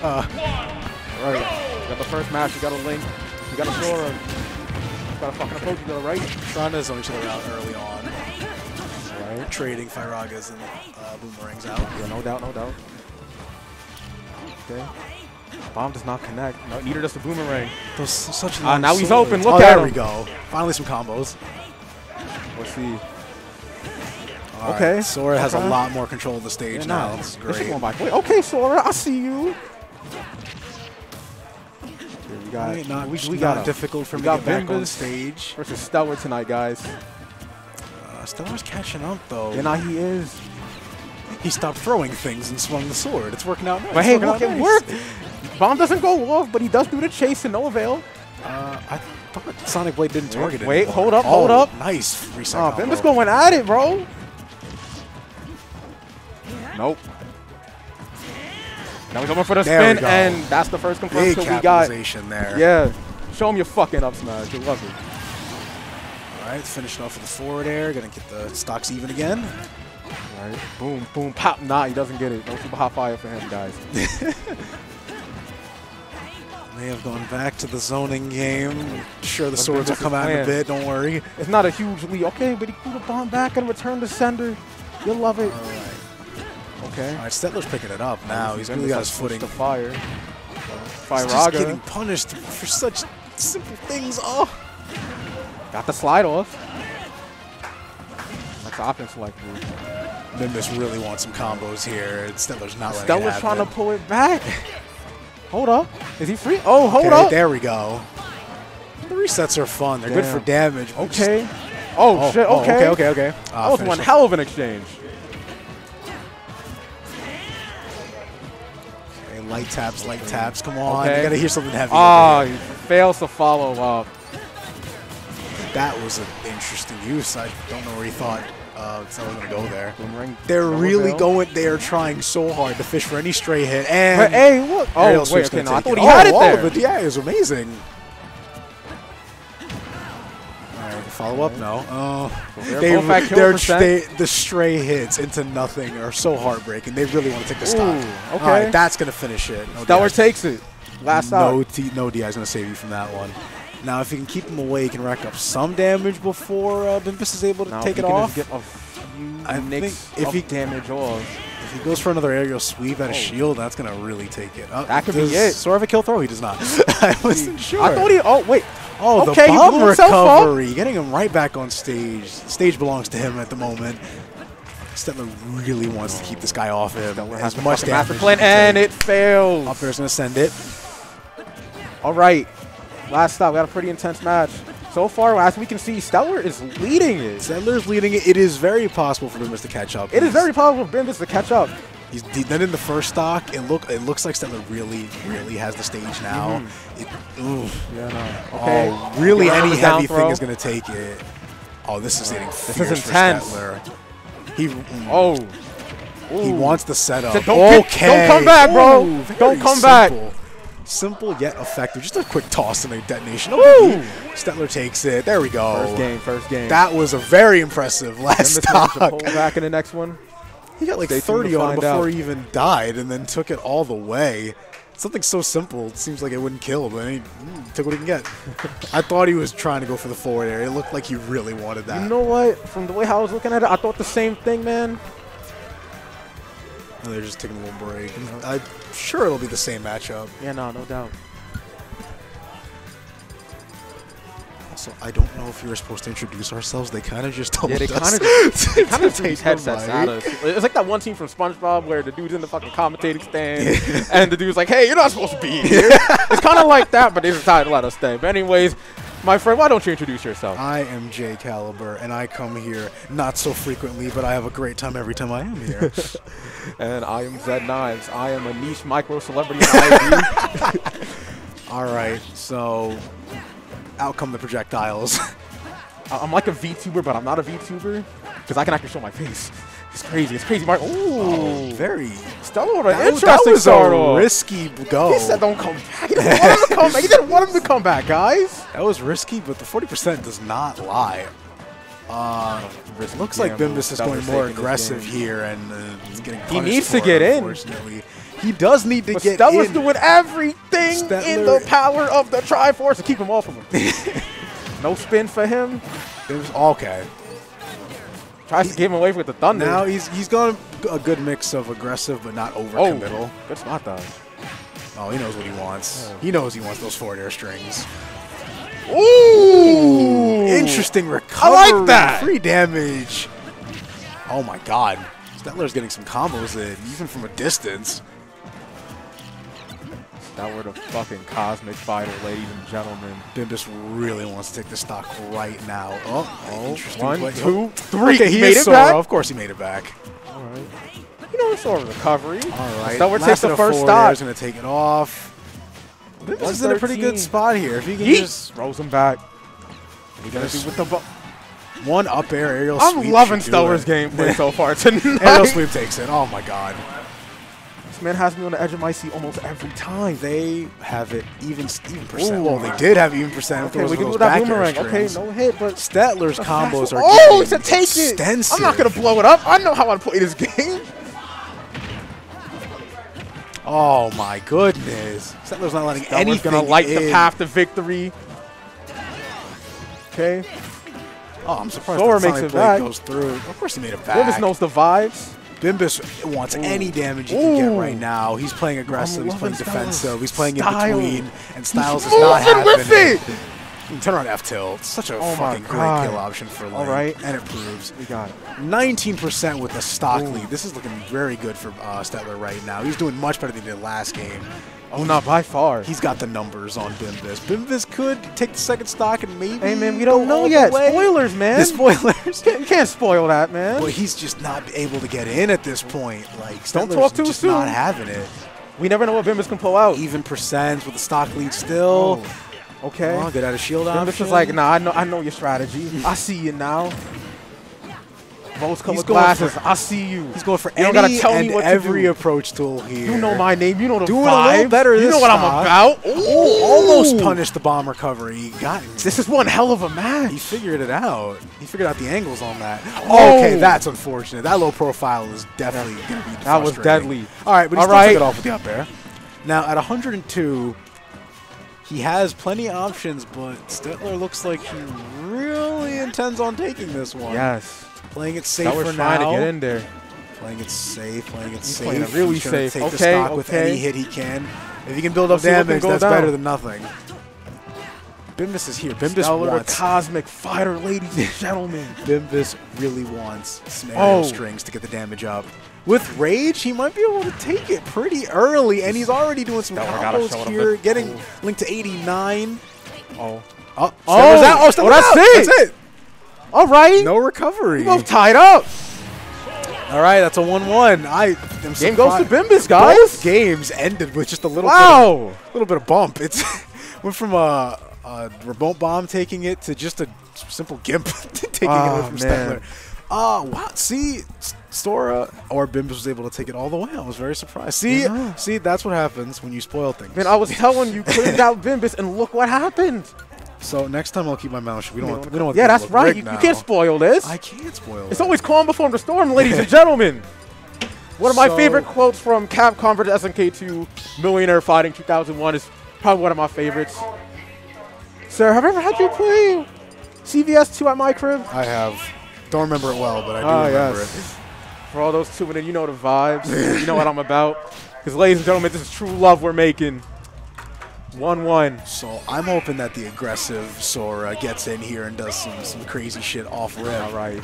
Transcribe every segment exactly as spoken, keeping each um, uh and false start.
Uh, all right, you got the first match, you got a Link, you got a Sora, you got to fucking approach each other, right? Trying to zone each other out early on. Right. Trading Firagas and uh, Boomerangs out. Yeah, no doubt, no doubt. Okay. Bomb does not connect. No, neither does the Boomerang. Those, such uh, now he's open, look oh, at there him. There we go. Finally some combos. Let's see. All okay. Right. Sora okay. has a lot more control of the stage yeah, now. This is great. Going back. Wait, okay, Sora, I see you. Dude, we got, Wait, not, we, we got difficult for me to get back on stage. Versus Stelter tonight, guys. Uh, Stelter's catching up, though. Yeah, now he is. He stopped throwing things and swung the sword. It's working out nice. But hey, look, it nice. worked. Bomb doesn't go off, but he does do the chase to no avail. Uh, I thought Sonic Blade didn't target it. Wait, anymore. hold up, oh, hold up. Nice. Uh, Bimbus going at it, bro. Nope. Now we're going for the there spin, and that's the first confirm. So we got there. Yeah. Show him your fucking up smash. You love it. All right, finishing off with the forward air. Gonna get the stocks even again. All right. Boom, boom, pop. Nah, he doesn't get it. No super hot fire for him, guys. They have gone back to the zoning game. I'm sure, the swords will come out in a bit. Don't worry. It's not a huge lead. Okay, but he put a bomb back and returned to sender. You'll love it. All right. Okay. All right, Stetler's picking it up now. He's really got his footing. To fire. Fire He's just getting punished for such simple things. Oh. Got the slide off. That's offense like Bimbus really wants some combos here. Stetler's not letting Stetler's it happen. Trying to pull it back. Hold up. Is he free? Oh, hold okay, up. There we go. The resets are fun. They're Damn. good for damage. Okay. Just... Oh, oh, shit. Okay. Oh, okay, okay, okay. Uh, that was one hell of an exchange. Light taps, light taps. Come on, okay. You gotta hear something heavy. Oh, he fails to follow up. That was an interesting use. I don't know where he thought uh, someone was gonna go there. Boomerang, They're Boomerang really Bell. going. They are trying so hard to fish for any stray hit. And but, hey, look! Oh, wait, okay, no, I thought he had it, oh, it there. But yeah, it was amazing. Follow up, no. Oh, they're they, both they're, they, the stray hits into nothing are so heartbreaking. They really want to take the stock. Ooh, okay, all right, that's gonna finish it. No Stelter takes it. Last no, out. T no, D I's gonna save you from that one. Now, if you can keep him away, you can rack up some damage before uh, Bimbus is able to now, take it off. Get a few I think if he damage off, if he goes for another aerial sweep at oh. a shield, that's gonna really take it. Uh, that could be it. Sort of a kill throw. He does not. I wasn't sure. I thought he. Oh wait. Oh, okay, the bomb recovery, up. getting him right back on stage. Stage belongs to him at the moment. Stetler really wants to keep this guy off him. Stetler has much damage. Plan, and it fails. Up air's going to send it. All right, last stop. We got a pretty intense match. So far, as we can see, Stelter is leading it. Stetler's leading it. It is very possible for Bimbus to catch up. It is very possible for Bimbus to catch up. He's then in the first stock, it look it looks like Stelter really, really has the stage now. Mm-hmm. it, ooh. Yeah, no. okay. Oh, really any heavy thing is going to take it. Oh, this is getting fierce this is intense. for Stetler. He, mm, oh. Ooh. He wants the setup. So don't, okay. don't come back, bro. Ooh, don't come simple. back. Simple yet effective. Just a quick toss and a detonation. Oh, Stetler takes it. There we go. First game, first game. That was a very impressive last stock. Pull back in the next one. He got like thirty on him before he even died and then took it all the way. Something so simple, it seems like it wouldn't kill, but he took what he can get. I thought he was trying to go for the forward air. It looked like he really wanted that. You know what? From the way how I was looking at it, I thought the same thing, man. And they're just taking a little break. I'm sure it'll be the same matchup. Yeah, no, no doubt. So I don't know if we were supposed to introduce ourselves. They kind of just told us. Yeah, they kind of kind of take headsets out of us. It's like that one scene from SpongeBob where the dude's in the fucking commentating stand, yeah. and the dude's like, "Hey, you're not supposed to be here." It's kind of like that, but they decided to let us stay. But anyways, my friend, why don't you introduce yourself? I am Jay Caliber, and I come here not so frequently, but I have a great time every time I am here. And I am Zed Knives. I am a niche micro celebrity. All right, so. Out come the projectiles. I'm like a VTuber, but I'm not a VTuber because I can actually show my face. It's crazy. It's crazy. Mark. Ooh, oh, very. Stelter, that was, that was a risky go. He said, "Don't come back." He didn't want him to come back. He didn't want him to come back, guys. That was risky, but the forty percent does not lie. Uh, it looks like Bimbus is going more aggressive here, and uh, he's getting. He needs to get in. Unfortunately, He does need to but get Stelter's in. doing everything Stelter. in the power of the Triforce to keep him off of him. No spin for him. It was okay. Tries he's, to give him away with the thunder. Now he's he's got a good mix of aggressive but not overcommittal. Oh, good spot though. Oh, he knows what he wants. Yeah. He knows he wants those forward air strings. Ooh! Interesting recovery. I like that. Free damage. Oh my God. Stelter's getting some combos in, even from a distance. That were the fucking cosmic fighter, ladies and gentlemen. Bimbus really wants to take the stock right now. Oh, oh interesting. One, play. two, three. Okay, he made it Sora. back. Of course, he made it back. All right. You know, it's Sora recovery. All right. Stelter takes the first stock. He's going to take it off. Bimbus is in a pretty good spot here. If he can Yeet. just throws him back. He goes with the one up air aerial I'm sweep. I'm loving Stelter's gameplay so far tonight. Aerial sweep takes it. Oh my God. Man has me on the edge of my seat almost every time. They have it even, even percent. Oh, they did have even percent. Okay, we can do that boomerang. Okay, no hit, but Stelter's combos are oh, it's a take it. I'm not gonna blow it up. I know how I play this game. Oh my goodness! Stelter's not letting anything in. Gonna light the path to victory. Okay. Oh, I'm surprised Sora makes it back. Goes through. Of course, he made it back. Bimbus knows the vibes. Bimbus wants Ooh. any damage he can Ooh. get right now. He's playing aggressive. He's playing defensive. He's playing Style. in between. And Styles he's is not happening. Turn around F tilt. Such a oh fucking great kill option for Lane. All right. And it proves. We got it. nineteen percent with a stock Ooh. lead. This is looking very good for uh, Stelter right now. He's doing much better than he did last game. Oh, not by far. He's got the numbers on Bimbus. Bimbus could take the second stock and maybe. Hey, man, we don't know yet. Spoilers, man. The spoilers. You can't spoil that, man. Well, he's just not able to get in at this point. Like, Stelter's don't talk too just soon. Not having it. We never know what Bimbus can pull out. Even percents with the stock lead still. Oh. Okay. Oh, good out of shield option. Bimbus is like, nah, I know, I know your strategy. I see you now. Rose colored glasses. For, I see you. He's going for you any gotta tell and me what every to approach tool here. You know my name. You know the Doing vibe. A little better. You this know what time. I'm about. Ooh. Ooh, almost punished the bomb recovery. He got it. This is one hell of a match. He figured it out. He figured out the angles on that. Oh. Okay, that's unfortunate. That low profile is definitely going to be That was deadly. All right, but he All still right. took it off with the up air. Now, at one hundred and two, he has plenty of options, but Stelter looks like he really intends on taking this one. Yes. Playing it safe for now. Trying to get in there. Playing it safe. Playing it safe. Playing it really He's safe. Take okay, the stock okay. with any hit he can. If he can build up we'll damage, that's down. better than nothing. Bimbus is here. Bimbus Stelter wants cosmic fighter, ladies and gentlemen. Bimbus really wants some oh. strings to get the damage up. With rage, he might be able to take it pretty early, and he's already doing some Stelter combos here, getting Ooh. linked to eighty-nine. Oh, oh, oh, out. oh, oh that's out. it. That's it. All right. No recovery. We're both tied up. All right, that's a one one. I am Game goes to Bimbus, guys. Both games ended with just a little wow. bit of, little bit of bump. It's went from a, a remote bomb taking it to just a simple gimp taking oh, it away from Stelter. Oh, uh, wow. See, Sora or Bimbus was able to take it all the way. I was very surprised. See, yeah. see, that's what happens when you spoil things. Man, I was telling you, couldn't out Bimbus, and look what happened. So next time I'll keep my mouth shut. We don't want. We don't want. Yeah, that's right. You, you can't spoil this. I can't spoil it. It's always calm before the storm, ladies and gentlemen. One of my so, favorite quotes from Capcom versus. S N K two Millionaire Fighting two thousand one is probably one of my favorites. Sir, have I ever had you play C V S two at my crib? I have. Don't remember it well, but I do ah, remember yes. it. For all those tuning in, you know the vibes. You know what I'm about. Because, ladies and gentlemen, this is true love we're making. one one. So I'm hoping that the aggressive Sora gets in here and does some, some crazy shit off rip. All right.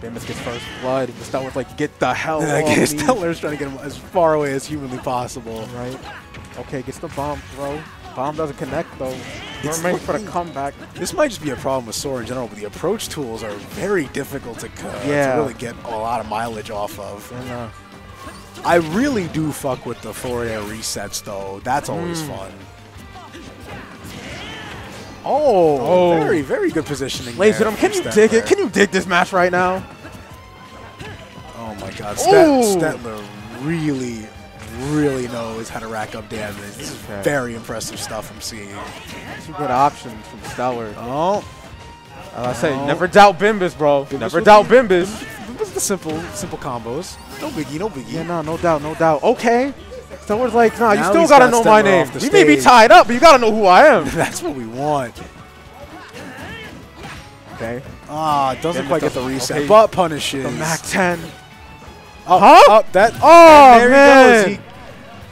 Bimbus gets first blood. Stelter's like, get the hell off me. Stelter's trying to get him as far away as humanly possible. Right. Okay, gets the bomb throw. Bomb doesn't connect, though. Remaining for the comeback. This might just be a problem with Sora in general, but the approach tools are very difficult to, uh, yeah. to really get a lot of mileage off of. And, uh, I really do fuck with the Fourier resets, though. That's always mm. fun. Oh, oh, very, very good positioning. Ladies and gentlemen, can you Stelter. dig it? Can you dig this match right now? Oh, my God. Stelter really, really knows how to rack up damage. This is okay. very impressive stuff I'm seeing. Two good options from Stelter. Oh. As I say, never doubt Bimbus, bro. Bimbus never doubt Bimbus. Bimbus the simple simple combos. No biggie, no biggie. Yeah, no, no doubt, no doubt. Okay. Stelter's like, nah, now you still gotta got know my name. You stage. May be tied up, but you gotta know who I am. That's what we want. Okay. Ah, oh, doesn't quite get the, the reset, okay. But punishes. The Mac ten. Oh, huh? Oh, that. Oh, there man. He goes. He,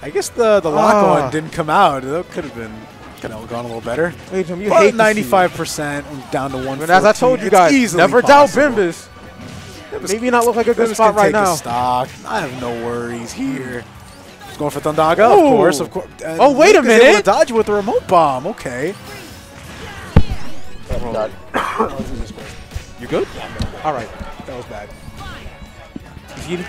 I guess the, the lock ah. on didn't come out. That could have been, could have gone a little better. Wait, you but hate ninety-five percent down to one. But as I told you guys, never possible. Doubt Bimbus. Bimbus. Maybe not look like a good Bimbus spot right now. Stock. I have no worries here. He's going for Thundaga, Ooh. of course. Of course. And oh, wait a minute. Able to dodge with the remote bomb. Okay. You good? Yeah, all right. That was bad.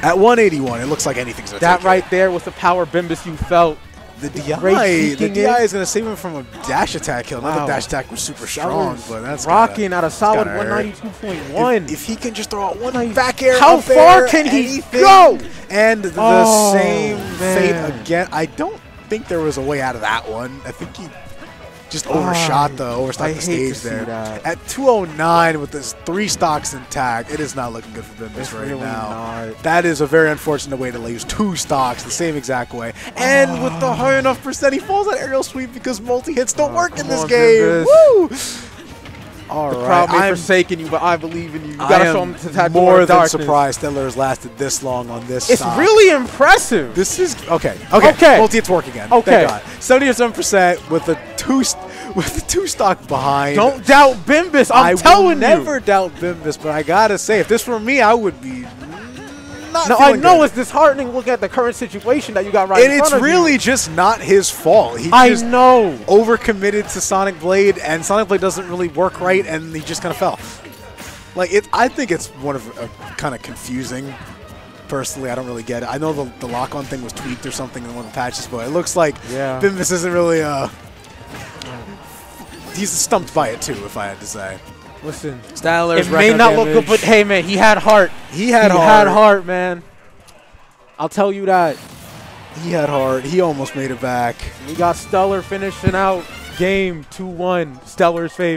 At one eighty-one, it looks like anything's going to That take right care. There was the power Bimbus you felt. The D I, the D I is going to save him from a dash attack kill. Wow. Not the dash attack was super strong, was but that's rocking gotta, out a solid one ninety-two point one. If, if he can just throw out one back air, how far air, can he anything, go? And the oh, same man. fate again. I don't think there was a way out of that one. I think he just overshot oh, the overstock the stage there. At two oh nine with his three stocks intact, it is not looking good for Bimbus right really now. Not. That is a very unfortunate way to lose two stocks the same exact way. And oh. with the high enough percent, he falls on aerial sweep because multi-hits don't oh, work in this on, game. Bimbus. Woo! All the right. crowd may I'm forsaken you, but I believe in you. You gotta show them to tattoo more than darkness. Surprised Stelter has lasted this long on this. It's stock. Really impressive. This is okay. Okay. Okay. Multi, it's work again. Okay. Thank God. seventy-seven percent with a two with the two stock behind. Don't doubt Bimbus. I'm I telling will you. Never doubt Bimbus, but I gotta say, if this were me, I would be. Now, I know good. It's disheartening looking at the current situation that you got right and in front of you. And it's really just not his fault. He I just know. overcommitted to Sonic Blade, and Sonic Blade doesn't really work right, and he just kind of fell. Like, it, I think it's one of uh, kind of confusing. Personally, I don't really get it. I know the, the lock-on thing was tweaked or something in one of the patches, but it looks like yeah. Bimbus isn't really... Uh, he's stumped by it, too, if I had to say. Listen, Styler's it may not damage. Look good, but hey, man, he had heart. He had he heart. He had heart, man. I'll tell you that. He had heart. He almost made it back. We got Stelter finishing out game two one. Steller's favorite.